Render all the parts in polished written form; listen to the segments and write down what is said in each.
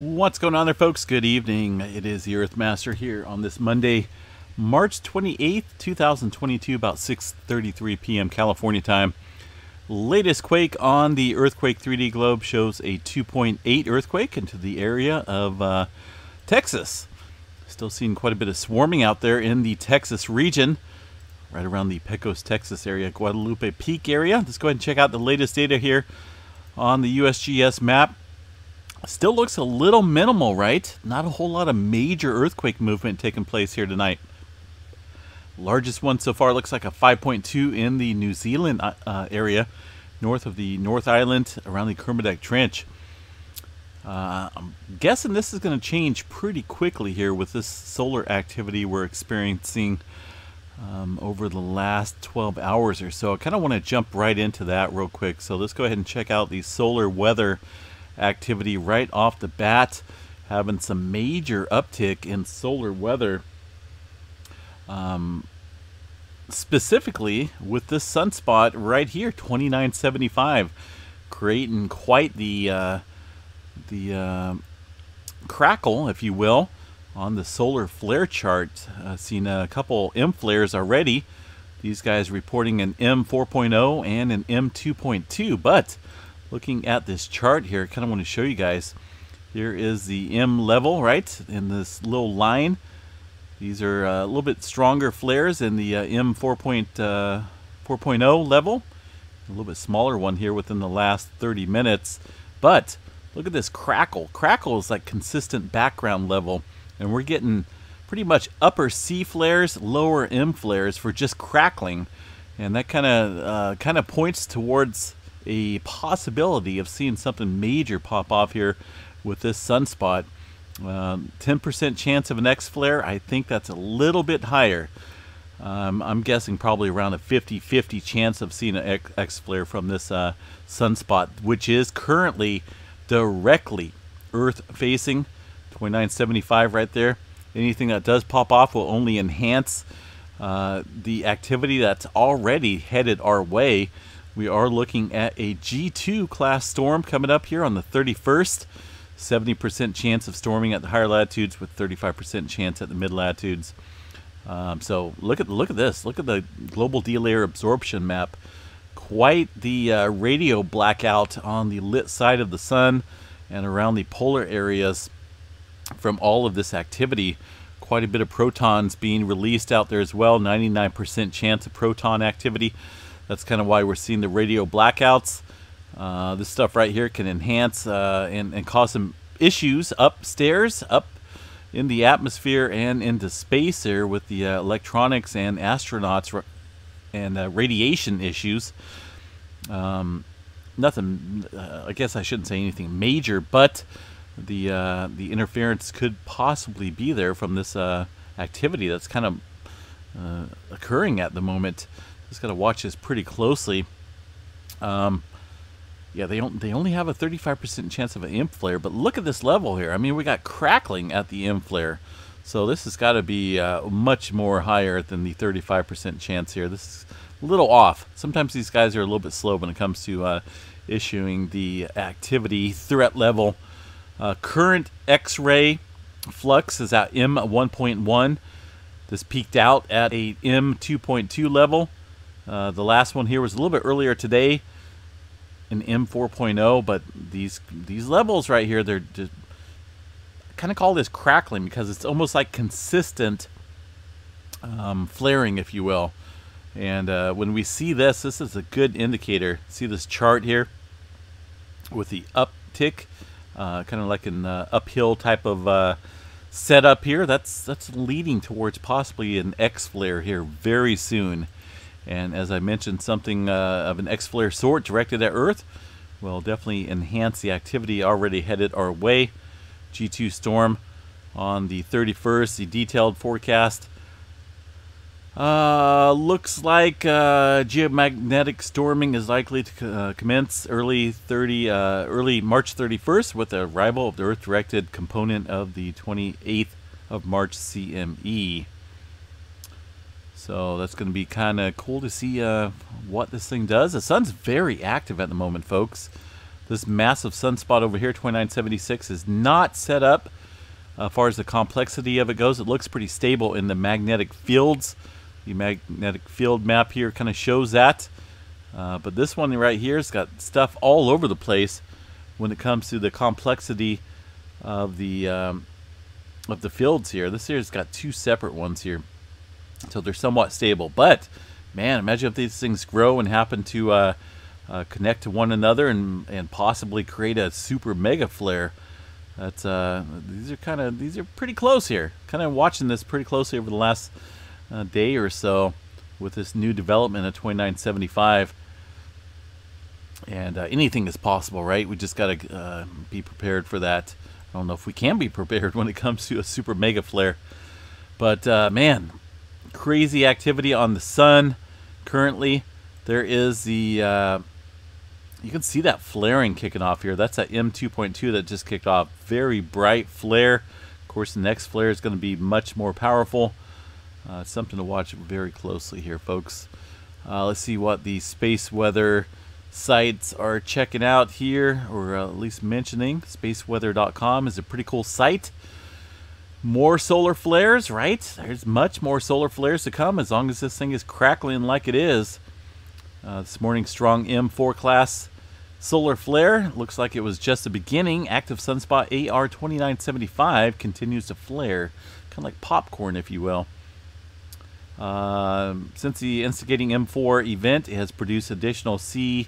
What's going on there, folks? Good evening. It is the Earth Master here on this Monday, March 28th, 2022, about 6:33 p.m. California time. Latest quake on the Earthquake 3D Globe shows a 2.8 earthquake into the area of Texas. Still seeing quite a bit of swarming out there in the Texas region, right around the Pecos, Texas area, Guadalupe Peak area. Let's go ahead and check out the latest data here on the USGS map. Still looks a little minimal, right? Not a whole lot of major earthquake movement taking place here tonight. Largest one so far looks like a 5.2 in the New Zealand area, north of the North Island, around the Kermadec Trench. I'm guessing this is going to change pretty quickly here with this solar activity we're experiencing over the last 12 hours or so. I kind of want to jump right into that real quick. So let's go ahead and check out the solar weather activity right off the bat. Having some major uptick in solar weather, specifically with this sunspot right here, 2975, creating quite the crackle, if you will, on the solar flare chart. Seen a couple M flares already. These guys reporting an M4.0 and an M2.2, but looking at this chart here, I kind of want to show you guys. Here is the M level, right? In this little line. These are a little bit stronger flares in the M4.0 level. A little bit smaller one here within the last 30 minutes. But look at this crackle. Crackle is like consistent background level. And we're getting pretty much upper C flares, lower M flares for just crackling. And that kind of points towards a possibility of seeing something major pop off here with this sunspot. 10% chance of an X-Flare. I think that's a little bit higher. I'm guessing probably around a 50-50 chance of seeing an X-Flare from this sunspot, which is currently directly Earth-facing. 2975 right there. Anything that does pop off will only enhance the activity that's already headed our way. We are looking at a G2 class storm coming up here on the 31st. 70% chance of storming at the higher latitudes with 35% chance at the mid latitudes. So look at this. Look at the global D layer absorption map. Quite the radio blackout on the lit side of the sun and around the polar areas from all of this activity. Quite a bit of protons being released out there as well. 99% chance of proton activity. That's kind of why we're seeing the radio blackouts. This stuff right here can enhance and cause some issues upstairs, up in the atmosphere and into space here with the electronics and astronauts and radiation issues. Nothing, I guess I shouldn't say anything major, but the interference could possibly be there from this activity that's kind of occurring at the moment. Just got to watch this pretty closely. Yeah, they only have a 35% chance of an M flare, but look at this level here. I mean, we got crackling at the M flare. So this has got to be much more higher than the 35% chance here. This is a little off. Sometimes these guys are a little bit slow when it comes to issuing the activity threat level. Current X-ray flux is at M1.1. This peaked out at a M2.2 level. The last one here was a little bit earlier today, an M4.0, but these levels right here, they're just, I kind of call this crackling because it's almost like consistent flaring, if you will. And when we see this, this is a good indicator. See this chart here with the uptick, kind of like an uphill type of setup here. That's leading towards possibly an X-flare here very soon. And as I mentioned, something of an X-flare sort directed at Earth will definitely enhance the activity already headed our way. G2 storm on the 31st, the detailed forecast. Looks like geomagnetic storming is likely to commence early March 31st with the arrival of the Earth-directed component of the 28th of March CME. So that's going to be kind of cool to see what this thing does. The sun's very active at the moment, folks. This massive sunspot over here, 2976, is not set up. As far as the complexity of it goes, it looks pretty stable in the magnetic fields. The magnetic field map here kind of shows that. But this one right here has got stuff all over the place when it comes to the complexity of the fields here. This here's got two separate ones here, so they're somewhat stable. But man, imagine if these things grow and happen to connect to one another and possibly create a super mega flare. That's these are pretty close here. Kind of watching this pretty closely over the last day or so with this new development of 2975. And anything is possible, right? We just got to be prepared for that. I don't know if we can be prepared when it comes to a super mega flare. But man, crazy activity on the sun currently. There is the, you can see that flaring kicking off here. That's that M2.2 that just kicked off. Very bright flare. Of course, the next flare is going to be much more powerful. Something to watch very closely here, folks. Let's see what the space weather sites are checking out here, or at least mentioning. Spaceweather.com is a pretty cool site. More solar flares, right? There's much more solar flares to come as long as this thing is crackling like it is. This morning, strong M4 class solar flare. Looks like it was just the beginning. Active sunspot AR 2975 continues to flare, kind of like popcorn, if you will. Since the instigating M4 event, it has produced additional C3,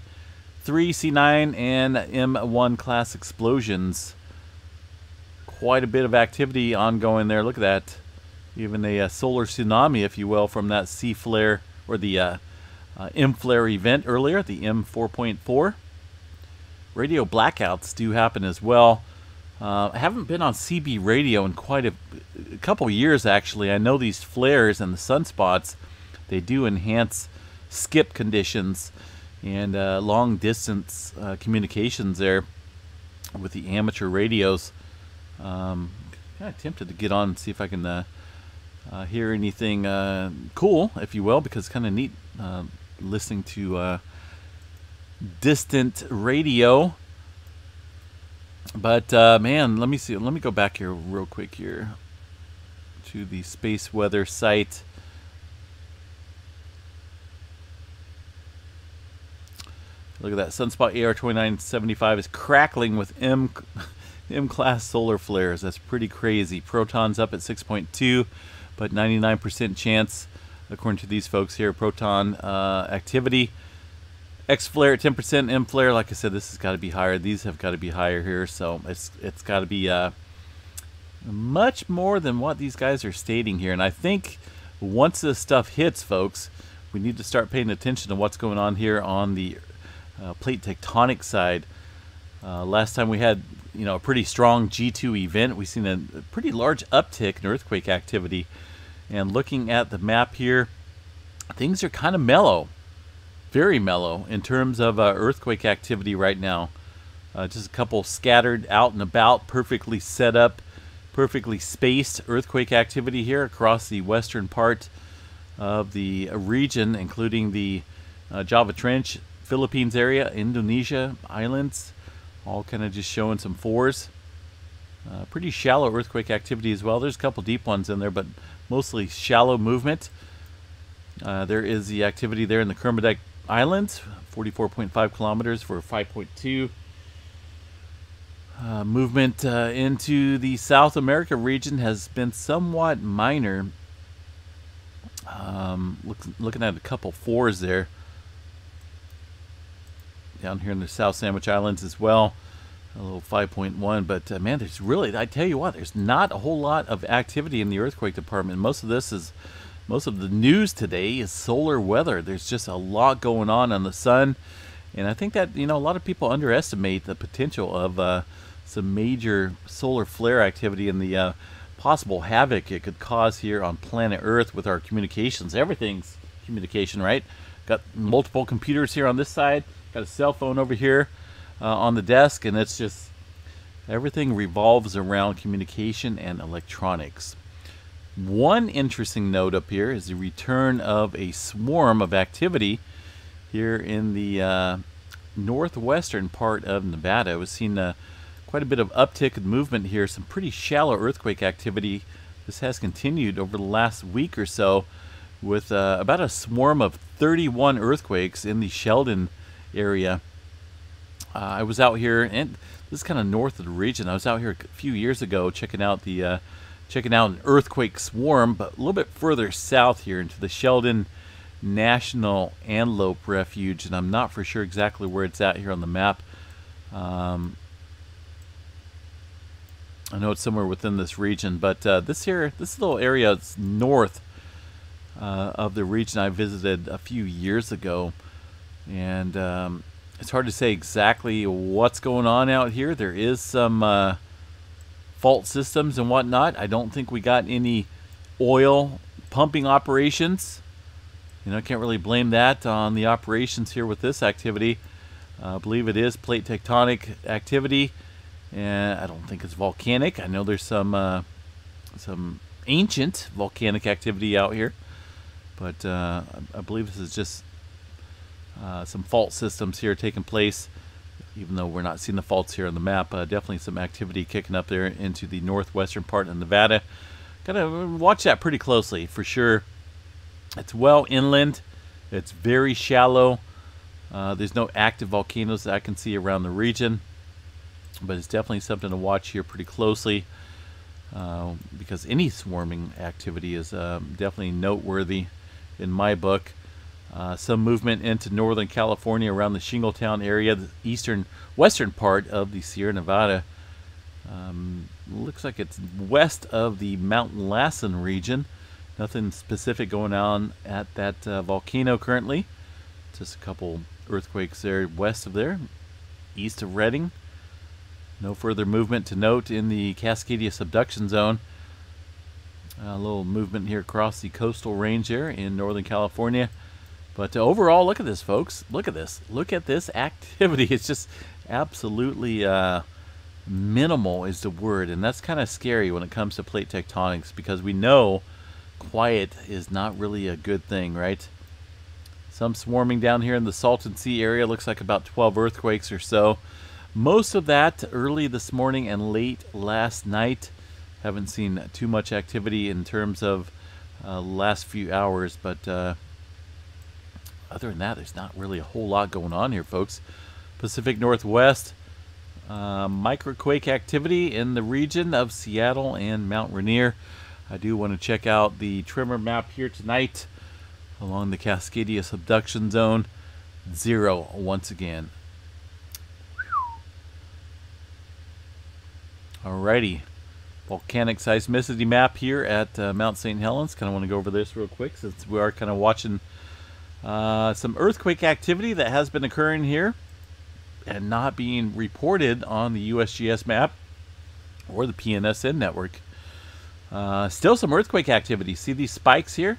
C9, and M1 class explosions. Quite a bit of activity ongoing there. Look at that. Even a solar tsunami, if you will, from that C flare, or the M flare event earlier, the M4.4. Radio blackouts do happen as well. I haven't been on CB radio in quite a couple years, actually. I know these flares and the sunspots, they do enhance skip conditions and long-distance communications there with the amateur radios. Kind of tempted to get on and see if I can hear anything cool, if you will, because it's kind of neat listening to distant radio. But man, let me see. Let me go back here real quick here to the space weather site. Look at that sunspot AR 2975 is crackling with M class solar flares. That's pretty crazy. Protons up at 6.2, but 99% chance, according to these folks here, proton activity. X-Flare at 10%, M-Flare, like I said, this has got to be higher. These have got to be higher here, so it's got to be much more than what these guys are stating here. And I think once this stuff hits, folks, we need to start paying attention to what's going on here on the plate tectonic side. Last time we had, you know, a pretty strong G2 event. We've seen a pretty large uptick in earthquake activity. And looking at the map here, things are kind of mellow. Very mellow in terms of earthquake activity right now. Just a couple scattered out and about, perfectly set up, perfectly spaced earthquake activity here across the western part of the region, including the Java Trench, Philippines area, Indonesia, islands, all kind of just showing some fours. Pretty shallow earthquake activity as well. There's a couple deep ones in there, but mostly shallow movement. There is the activity there in the Kermadec Islands, 44.5 kilometers for 5.2. Movement into the South America region has been somewhat minor. Looking at a couple fours there. Down here in the South Sandwich Islands as well, a little 5.1. But man, there's really, I tell you what, there's not a whole lot of activity in the earthquake department. Most of the news today is solar weather. There's just a lot going on the sun. And I think that, you know, a lot of people underestimate the potential of some major solar flare activity and the possible havoc it could cause here on planet Earth with our communications. Everything's communication, right? Got multiple computers here on this side. Got a cell phone over here on the desk. And it's just, everything revolves around communication and electronics. One interesting note up here is the return of a swarm of activity here in the northwestern part of Nevada. We've seen quite a bit of uptick in movement here, some pretty shallow earthquake activity. This has continued over the last week or so with about a swarm of 31 earthquakes in the Sheldon area. I was out here, and this is kind of north of the region. I was out here a few years ago checking out the an earthquake swarm, but a little bit further south here into the Sheldon National Antelope Refuge, and I'm not for sure exactly where it's at here on the map. I know it's somewhere within this region, but this little area is north of the region I visited a few years ago, and it's hard to say exactly what's going on out here. There is some fault systems and whatnot. I don't think we got any oil pumping operations. You know, I can't really blame that on the operations here with this activity. I believe it is plate tectonic activity, and I don't think it's volcanic. I know there's some ancient volcanic activity out here, but I believe this is just some fault systems here taking place. Even though we're not seeing the faults here on the map, definitely some activity kicking up there into the northwestern part of Nevada. Gotta watch that pretty closely for sure. It's well inland. It's very shallow. There's no active volcanoes that I can see around the region, but it's definitely something to watch here pretty closely because any swarming activity is definitely noteworthy in my book. Some movement into Northern California around the Shingletown area, the western part of the Sierra Nevada. Looks like it's west of the Mount Lassen region. Nothing specific going on at that volcano currently. Just a couple earthquakes there west of there, east of Redding. No further movement to note in the Cascadia subduction zone. A little movement here across the coastal range there in Northern California. But overall, look at this, folks. Look at this. Look at this activity. It's just absolutely minimal is the word. And that's kind of scary when it comes to plate tectonics, because we know quiet is not really a good thing, right? Some swarming down here in the Salton Sea area. Looks like about 12 earthquakes or so. Most of that early this morning and late last night. Haven't seen too much activity in terms of last few hours, but other than that, there's not really a whole lot going on here, folks. Pacific Northwest, microquake activity in the region of Seattle and Mount Rainier. I do want to check out the tremor map here tonight along the Cascadia subduction zone. 0 once again. Alrighty. Volcanic seismicity map here at Mount St. Helens. Kind of want to go over this real quick since we are kind of watching some earthquake activity that has been occurring here and not being reported on the USGS map or the PNSN network. Still some earthquake activity. See these spikes here?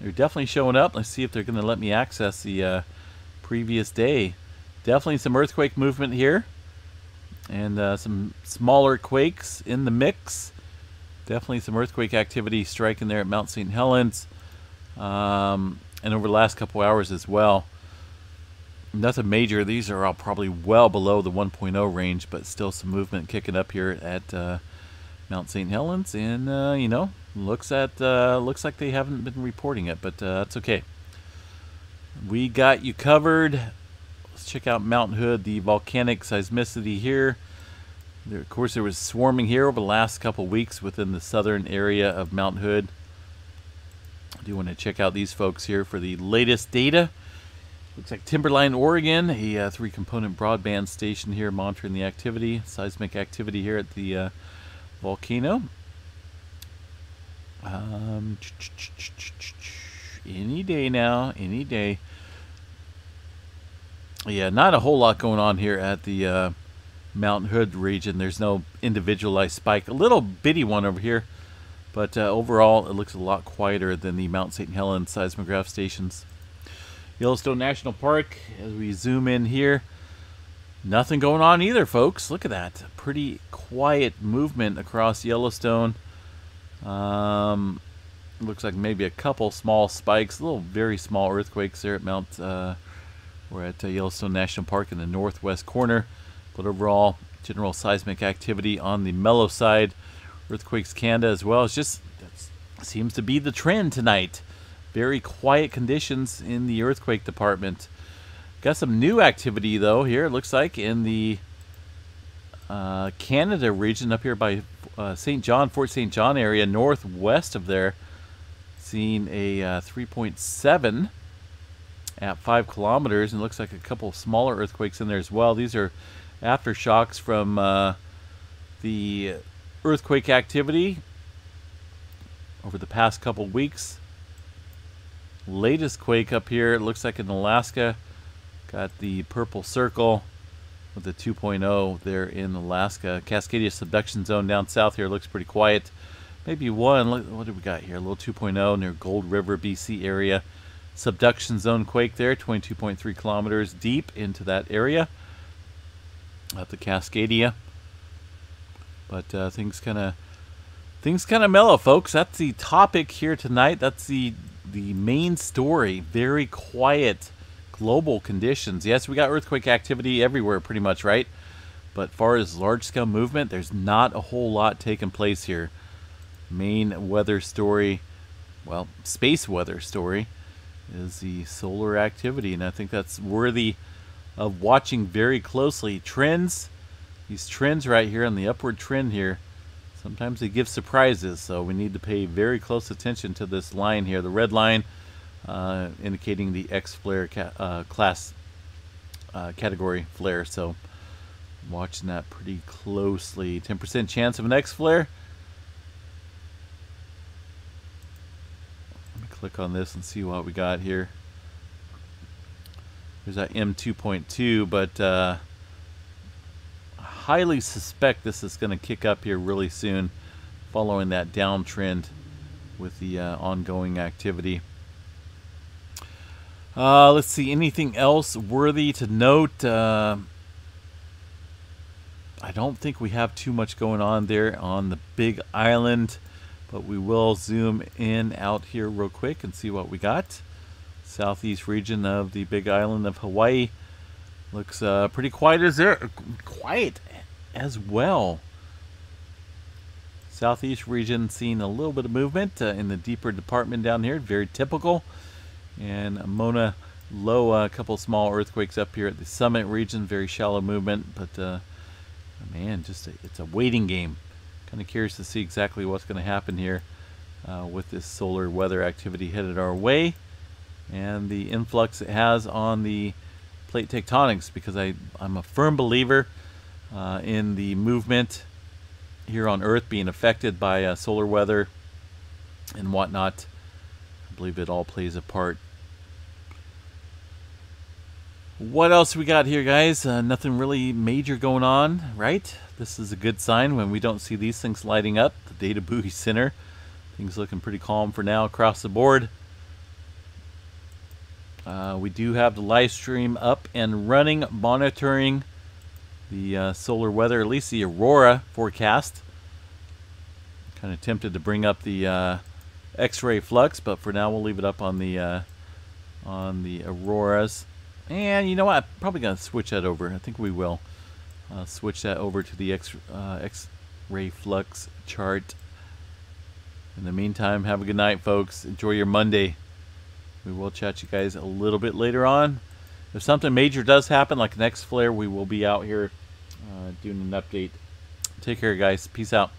They're definitely showing up. Let's see if they're going to let me access the previous day. Definitely some earthquake movement here and some smaller quakes in the mix. Definitely some earthquake activity striking there at Mount St. Helens. And over the last couple hours as well. Nothing major. These are all probably well below the 1.0 range, but still some movement kicking up here at Mount St. Helens. And you know, looks like they haven't been reporting it, but that's okay. We got you covered. Let's check out Mount Hood, the volcanic seismicity here. There, of course, there was swarming here over the last couple weeks within the southern area of Mount Hood. I do want to check out these folks here for the latest data. Looks like Timberline, Oregon, a three-component broadband station here monitoring the activity, seismic activity here at the volcano. Any day now, any day. Yeah, not a whole lot going on here at the Mount Hood region. There's no individualized spike. A little bitty one over here. But overall, it looks a lot quieter than the Mount St. Helens seismograph stations. Yellowstone National Park, as we zoom in here, nothing going on either, folks. Look at that. Pretty quiet movement across Yellowstone. Looks like maybe a couple small spikes, little very small earthquakes there at Mount We're at Yellowstone National Park in the northwest corner, but overall, general seismic activity on the mellow side. Earthquakes Canada as well. It's just, that seems to be the trend tonight. Very quiet conditions in the earthquake department. Got some new activity though here, it looks like, in the Canada region up here by St. John, Fort St. John area, northwest of there. Seeing a 3.7 at 5 kilometers, and it looks like a couple smaller earthquakes in there as well. These are aftershocks from the earthquake activity over the past couple weeks. Latest quake up here, it looks like in Alaska. Got the purple circle with the 2.0 there in Alaska. Cascadia subduction zone down south here looks pretty quiet. Maybe one, what do we got here? A little 2.0 near Gold River, BC area. Subduction zone quake there, 22.3 kilometers deep into that area. Up to Cascadia. But things kind of mellow, folks. That's the topic here tonight. That's the main story. Very quiet global conditions. Yes, we got earthquake activity everywhere pretty much, right? But far as large-scale movement, there's not a whole lot taking place here. Main weather story, well, space weather story, is the solar activity, and I think that's worthy of watching very closely. Trends. These trends right here on the upward trend here, sometimes they give surprises, so we need to pay very close attention to this line here, the red line indicating the X-Flare class category flare, so I'm watching that pretty closely. 10% chance of an X-Flare. Let me click on this and see what we got here. There's that M2.2, but highly suspect this is going to kick up here really soon following that downtrend with the ongoing activity. Let's see, anything else worthy to note? I don't think we have too much going on there on the Big Island, but we will zoom in out here real quick and see what we got. Southeast region of the Big Island of Hawaii looks pretty quiet as there. Quiet as well. Southeast region seeing a little bit of movement in the deeper department down here. Very typical. And Mauna Loa, a couple small earthquakes up here at the summit region. Very shallow movement, but man, just it's a waiting game. Kind of curious to see exactly what's going to happen here with this solar weather activity headed our way and the influx it has on the plate tectonics, because I'm a firm believer in the movement here on Earth being affected by solar weather and whatnot. I believe it all plays a part. What else we got here, guys? Nothing really major going on, right? This is a good sign when we don't see these things lighting up. The data buoy center, things looking pretty calm for now across the board. We do have the live stream up and running, monitoring the solar weather, at least the aurora forecast. Kind of tempted to bring up the X-ray flux, but for now we'll leave it up on the auroras. And you know what? I'm probably gonna switch that over. I think we will switch that over to the X-ray flux chart. In the meantime, have a good night, folks. Enjoy your Monday. We will chat you guys a little bit later on. If something major does happen, like an X-Flare, we will be out here doing an update. Take care, guys. Peace out.